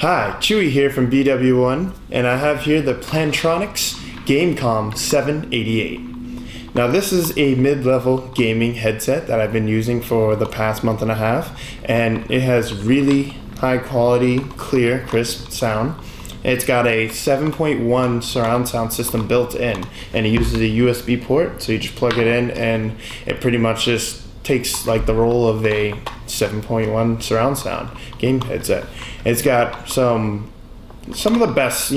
Hi, Chewy here from BW1, and I have here the Plantronics GameCom 788. Now this is a mid-level gaming headset that I've been using for the past month and a half, and it has really high quality, clear, crisp sound. It's got a 7.1 surround sound system built in, and it uses a USB port, so you just plug it in and it pretty much just takes like the role of a 7.1 surround sound game headset. It's got some of the best,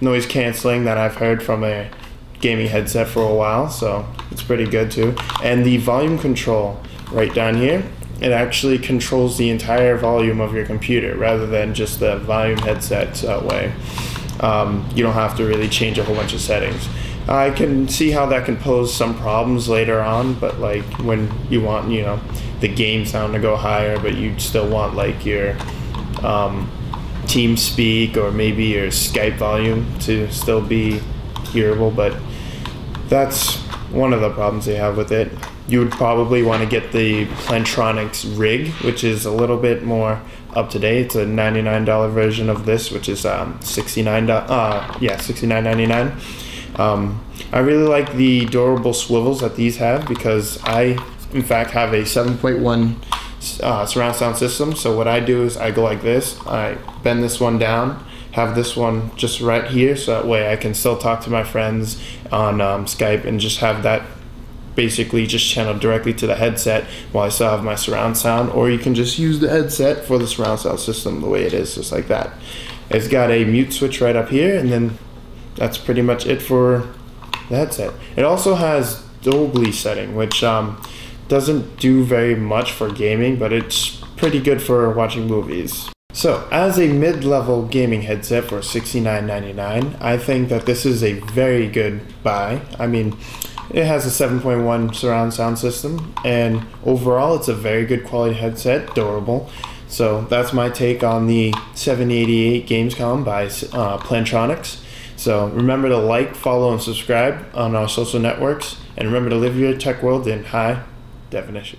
noise canceling that I've heard from a gaming headset for a while, so it's pretty good too. And the volume control right down here, it actually controls the entire volume of your computer rather than just the volume headset way. You don't have to really change a whole bunch of settings. I can see how that can pose some problems later on, but like when you want, the game sound to go higher, but you still want like your TeamSpeak or maybe your Skype volume to still be hearable, but that's one of the problems they have with it. You would probably want to get the Plantronics rig, which is a little bit more up to date. It's a $99 version of this, which is $69.99. I really like the durable swivels that these have because I, in fact, have a 7.1 surround sound system. So what I do is I go like this. I bend this one down, have this one just right here, so that way I can still talk to my friends on Skype and just have that basically just channeled directly to the headset while I still have my surround sound. Or you can just use the headset for the surround sound system the way it is, just like that. It's got a mute switch right up here, and then that's pretty much it for the headset. It also has Dolby setting, which doesn't do very much for gaming, but it's pretty good for watching movies. So, as a mid-level gaming headset for $69.99, I think that this is a very good buy. I mean, it has a 7.1 surround sound system, and overall it's a very good quality headset, durable. So that's my take on the 788 Gamescom by Plantronics. So remember to like, follow, and subscribe on our social networks, and remember to live your tech world in high definition.